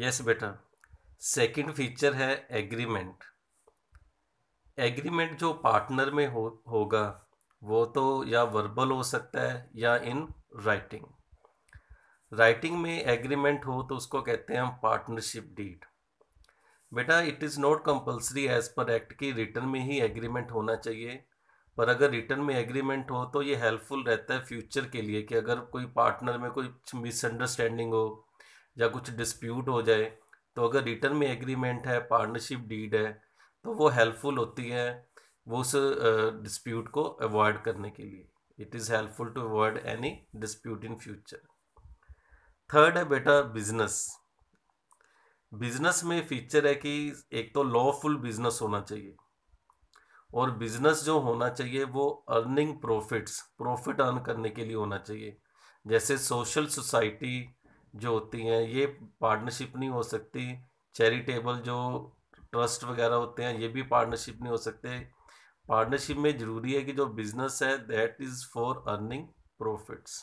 Yes बेटा। Second feature है agreement. Agreement जो पार्टनर में होगा वो तो या वर्बल हो सकता है या इन राइटिंग। राइटिंग में एग्रीमेंट हो तो उसको कहते हैं हम पार्टनरशिप डीड। बेटा it is not compulsory as per act की रिटर्न में ही एग्रीमेंट होना चाहिए, पर अगर रिटर्न में एग्रीमेंट हो तो ये हेल्पफुल रहता है फ्यूचर के लिए कि अगर कोई पार्टनर में कोई मिसअंडरस्टैंडिंग हो या कुछ डिस्प्यूट हो जाए तो अगर रिटर्न में एग्रीमेंट है, पार्टनरशिप डीड है, तो वो हेल्पफुल होती है वो उस डिस्प्यूट को अवॉइड करने के लिए। It is helpful to avoid any dispute in future. Third है बेटा बिजनेस। बिजनेस में फीचर है कि एक तो लॉफुल बिजनेस होना चाहिए, और बिजनेस जो होना चाहिए वो अर्निंग प्रॉफिट अर्न करने के लिए होना चाहिए। जैसे सोशल सोसाइटी जो होती हैं ये पार्टनरशिप नहीं हो सकती, चैरिटेबल जो ट्रस्ट वगैरह होते हैं ये भी पार्टनरशिप नहीं हो सकते। पार्टनरशिप में ज़रूरी है कि जो बिजनेस है that is for earning profits.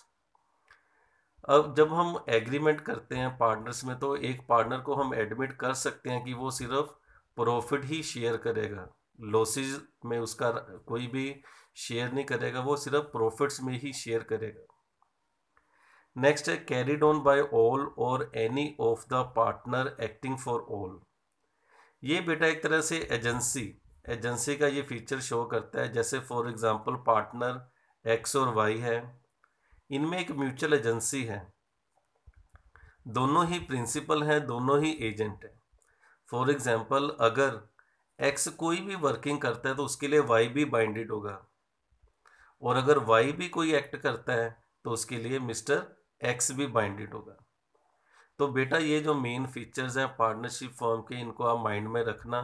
अब जब हम एग्रीमेंट करते हैं पार्टनर्स में तो एक पार्टनर को हम एडमिट कर सकते हैं कि वो सिर्फ प्रॉफिट ही शेयर करेगा, लॉसेज में उसका कोई भी शेयर नहीं करेगा, वो सिर्फ प्रॉफिट्स में ही शेयर करेगा। नेक्स्ट है कैरीड ऑन बाय ऑल और any of the partner acting for all. ये बेटा एक तरह से एजेंसी का ये फीचर शो करता है। जैसे फॉर एग्जांपल पार्टनर एक्स और वाई है, इनमें एक म्यूचुअल एजेंसी है, दोनों ही प्रिंसिपल हैं, दोनों ही एजेंट हैं। फॉर एग्जांपल अगर एक्स कोई भी वर्किंग करता है तो उसके लिए वाई भी बाइंडेड होगा, और अगर वाई भी कोई एक्ट करता है तो उसके लिए मिस्टर एक्स भी बाइंडेड होगा। तो बेटा ये जो मेन फीचर्स हैं पार्टनरशिप फॉर्म के, इनको आप माइंड में रखना।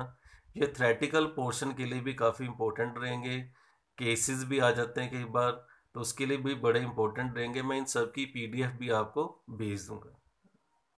ये थ्योरेटिकल पोर्शन के लिए भी काफ़ी इंपॉर्टेंट रहेंगे, केसेस भी आ जाते हैं कई बार तो उसके लिए भी बड़े इंपॉर्टेंट रहेंगे। मैं इन सब की पीडीएफ भी आपको भेज दूंगा।